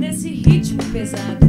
Nesse ritmo pesado.